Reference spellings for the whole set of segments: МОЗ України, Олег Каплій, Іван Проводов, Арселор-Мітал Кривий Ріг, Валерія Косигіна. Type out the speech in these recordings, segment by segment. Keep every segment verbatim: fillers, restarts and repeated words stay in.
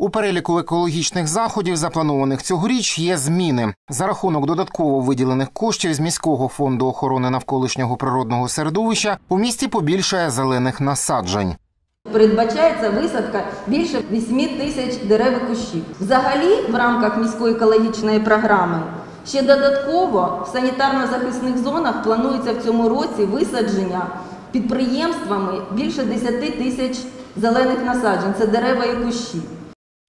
У переліку екологічних заходів, запланованих цьогоріч, є зміни. За рахунок додатково виділених коштів з міського фонду охорони навколишнього природного середовища у місті побільшає зелених насаджень. Передбачається висадка більше вісім тисяч дерев і кущів. Взагалі, в рамках міської екологічної програми, ще додатково в санітарно-захисних зонах планується в цьому році висадження підприємствами більше десяти тисяч зелених насаджень – це дерева і кущі.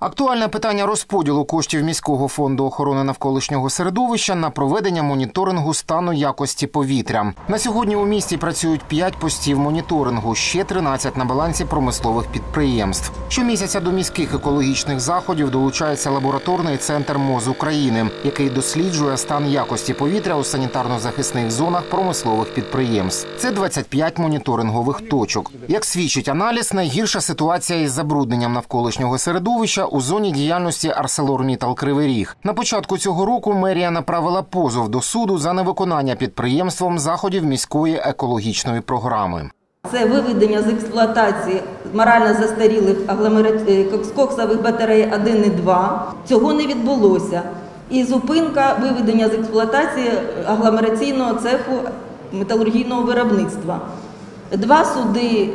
Актуальне питання розподілу коштів міського фонду охорони навколишнього середовища на проведення моніторингу стану якості повітря. На сьогодні у місті працюють п'ять постів моніторингу, ще тринадцять на балансі промислових підприємств. Щомісяця до міських екологічних заходів долучається лабораторний центр МОЗ України, який досліджує стан якості повітря у санітарно-захисних зонах промислових підприємств. Це двадцять п'ять моніторингових точок. Як свідчить аналіз, найгірша ситуація із забрудненням навколишнього середовища у зоні діяльності «Арселор-Мітал Кривий Ріг». На початку цього року мерія направила позов до суду за невиконання підприємством заходів міської екологічної програми. Це виведення з експлуатації морально застарілих коксових батарей один і два. Цього не відбулося. І зупинка виведення з експлуатації агломераційного цеху металургійного виробництва. Два суди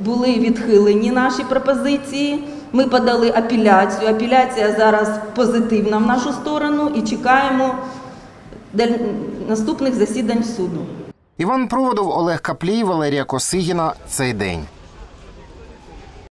були відхилені наші пропозиції. Ми подали апеляцію. Апеляція зараз позитивна в нашу сторону і чекаємо наступних засідань суду. Іван Проводов, Олег Каплій, Валерія Косигіна. Цей день.